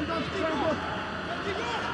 Let's go!